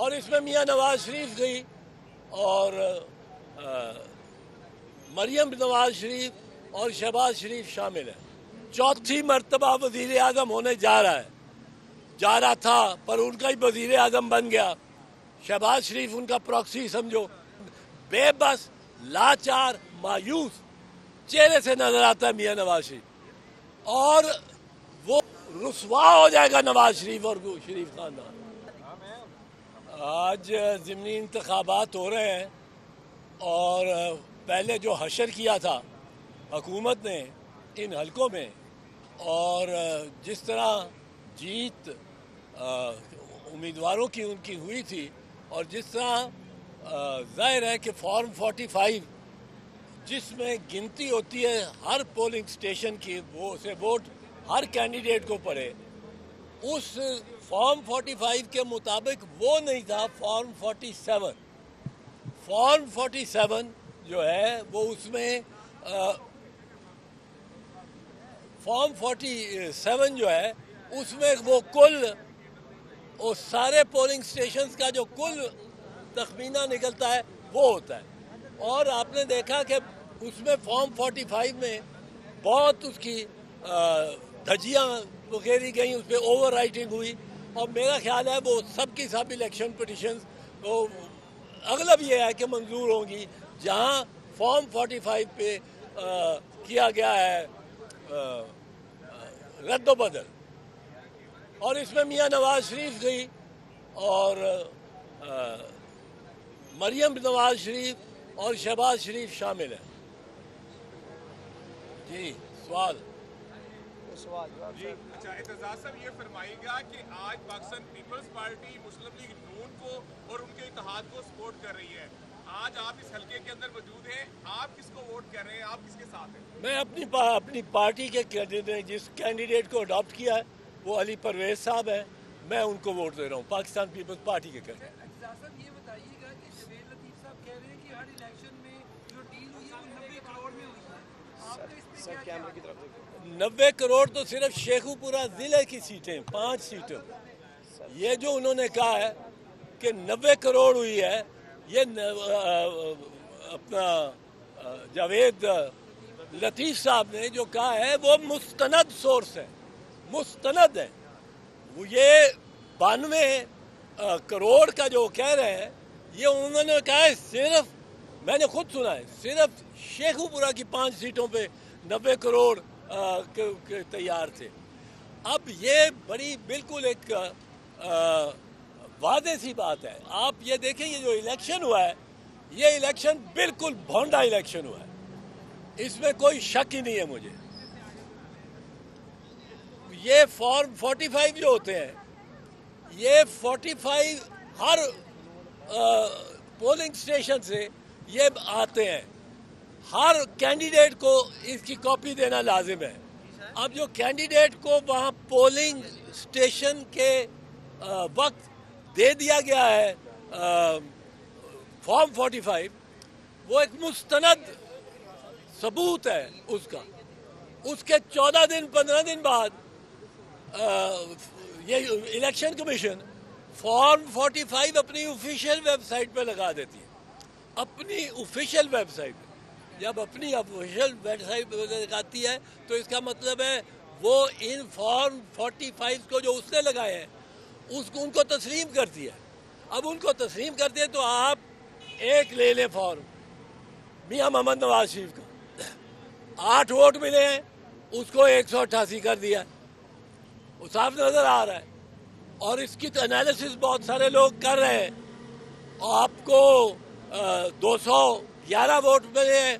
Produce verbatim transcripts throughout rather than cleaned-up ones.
और इसमें मियां नवाज शरीफ गई और आ, मरियम नवाज शरीफ और शहबाज शरीफ शामिल है। चौथी मरतबा वजीर आजम होने जा रहा है, जा रहा था पर उनका ही वजीर आजम बन गया। शहबाज शरीफ उनका प्रॉक्सी समझो। बेबस, लाचार, मायूस चेहरे से नजर आता है मियां नवाज शरीफ और वो रुसवा हो जाएगा नवाज शरीफ और शरीफ खानदान। आज ज़िमनी इंतखाबात हो रहे हैं और पहले जो हशर किया था हुकूमत ने इन हलकों में, और जिस तरह जीत उम्मीदवारों की उनकी हुई थी और जिस तरह जाहिर है कि फॉर्म पैंतालीस जिसमें गिनती होती है हर पोलिंग स्टेशन की, वो से वोट हर कैंडिडेट को पड़े, उस फॉर्म पैंतालीस के मुताबिक वो नहीं था। फॉर्म सैंतालीस फॉर्म सैंतालीस जो है वो उसमें आ, फॉर्म सैंतालीस जो है उसमें वो कुल और सारे पोलिंग स्टेशंस का जो कुल तखमीना निकलता है वो होता है। और आपने देखा कि उसमें फॉर्म पैंतालीस में बहुत उसकी धजियाँ वगैरह गई, उस पर ओवर राइटिंग हुई और मेरा ख्याल है वो सब की सब इलेक्शन पटिशन्स तो अगलब ये है कि मंजूर होंगी। जहाँ फॉर्म पैंतालीस पे आ, किया गया है रद्दोबदल, और इसमें मियां नवाज शरीफ गई और आ, मरियम नवाज शरीफ और शहबाज शरीफ शामिल है। जी सवाल जी। अच्छा, एतजाज साहब ये फरमाएगा कि आज पाकिस्तान पीपल्स पार्टी मुस्लिम लीग नून को और उनके इत्तेहाद को सपोर्ट कर रही है। आज आप इस हलके के अंदर मौजूद हैं, आप किसको वोट कर रहे हैं, आप किसके साथ हैं? मैं अपनी पा, अपनी पार्टी के कैंडिडेट, जिस कैंडिडेट को अडॉप्ट किया है वो अली परवेज साहब हैं, मैं उनको वोट दे रहा हूँ, पाकिस्तान पीपल्स पार्टी के कैंडिडेट। ये बताइएगा कि जवेद लतीफ साहब कह रहे हैं कि हर इलेक्शन में जो डील हुई है वो नब्बे करोड़ में हुई है। आपका इस पे क्या है? नब्बे करोड़ तो सिर्फ शेखुपुरा जिले की सीटें, पाँच सीटें। ये जो उन्होंने कहा है कि नब्बे करोड़ हुई है, ये अपना जावेद लतीफ साहब ने जो कहा है वो मुस्तनद सोर्स है, मुस्तनद है। वो ये बानवे करोड़ का जो कह रहे हैं ये उन्होंने कहा है, सिर्फ मैंने खुद सुना है सिर्फ शेखुपुरा की पांच सीटों पे नब्बे करोड़ तैयार थे। अब ये बड़ी बिल्कुल एक वादे सी बात है। आप ये देखें, ये जो इलेक्शन हुआ है ये इलेक्शन बिल्कुल भोंडा इलेक्शन हुआ है, इसमें कोई शक ही नहीं है मुझे। ये फॉर्म पैंतालीस जो होते हैं ये पैंतालीस हर आ, पोलिंग स्टेशन से ये आते हैं, हर कैंडिडेट को इसकी कॉपी देना लाजिम है। अब जो कैंडिडेट को वहाँ पोलिंग स्टेशन के आ, वक्त दे दिया गया है फॉर्म पैंतालीस, वो एक मुस्तनद सबूत है उसका। उसके चौदह दिन पंद्रह दिन बाद आ, ये इलेक्शन कमीशन फॉर्म पैंतालीस अपनी ऑफिशियल वेबसाइट पर लगा देती है, अपनी ऑफिशियल वेबसाइट पर। जब अपनी ऑफिशियल वेबसाइट पर लगाती है तो इसका मतलब है वो इन फॉर्म पैंतालीस को जो उसने लगाए हैं उसको उनको तस्लीम करती है। अब उनको तस्लीम करती है तो आप एक ले लें फॉर्म मियां मोहम्मद नवाज शरीफ का, आठ वोट मिले हैं उसको एक सौ अट्ठासी कर दिया, साफ नजर आ रहा है। और इसकी तो एनालिसिस बहुत सारे लोग कर रहे हैं। और आपको दो सौ ग्यारह वोट मिले हैं,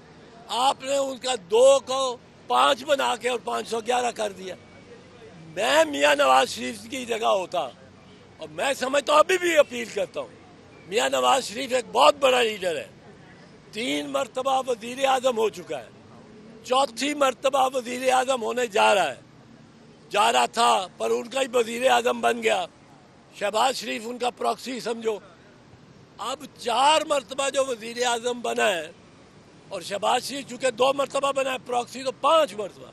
आपने उनका दो को पाँच बना के और पाँच सौ ग्यारह कर दिया। मैं मियां नवाज शरीफ की जगह होता और मैं समझता हूँ, अभी भी अपील करता हूँ, मियां नवाज शरीफ एक बहुत बड़ा लीडर है, तीन मरतबा वजीर आजम हो चुका है, चौथी मरतबा वजीर आजम होने जा रहा है, जा रहा था पर उनका ही वजीर आजम बन गया। शहबाज शरीफ उनका प्रॉक्सी समझो। अब चार मरतबा जो वजीर आजम बना है और शहबाज शरीफ चूँकि दो मरतबा बना है प्रॉक्सी, तो पाँच मरतबा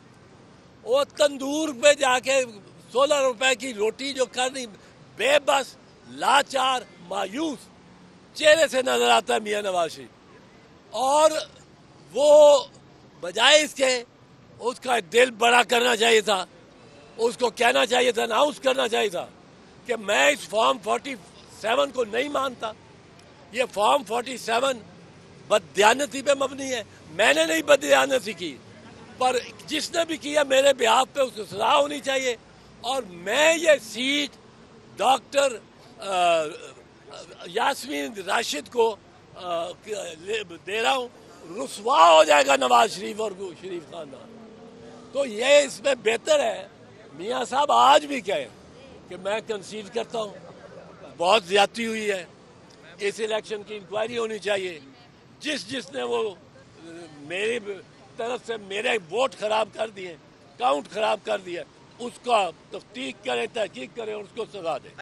वो तंदूर पे जाके सोलह रुपए की रोटी जो करनी, बेबस, लाचार, मायूस चेहरे से नजर आता है मियां नवाज शरीफ, और वो बजाय इसके उसका दिल बड़ा करना चाहिए था, उसको कहना चाहिए था, अनाउंस करना चाहिए था कि मैं इस फॉर्म सैंतालीस को नहीं मानता, ये फॉर्म सैंतालीस बददयानती पे मबनी है। मैंने नहीं बददयानती की, पर जिसने भी किया मेरे बिहाफ पे उसको सजा होनी चाहिए, और मैं ये सीट डॉक्टर यास्मीन राशिद को आ, दे रहा हूँ। रुसवा हो जाएगा नवाज शरीफ और शरीफ खानदान। तो ये इसमें बेहतर है मियाँ साहब आज भी कहे कि मैं कंसील करता हूँ, बहुत ज्यादती हुई है, इस इलेक्शन की इंक्वायरी होनी चाहिए, जिस जिसने वो मेरी तरफ से मेरे वोट खराब कर दिए, काउंट खराब कर दिया, उसका तफ्तीश करे, तहकीक करे और उसको सजा दे।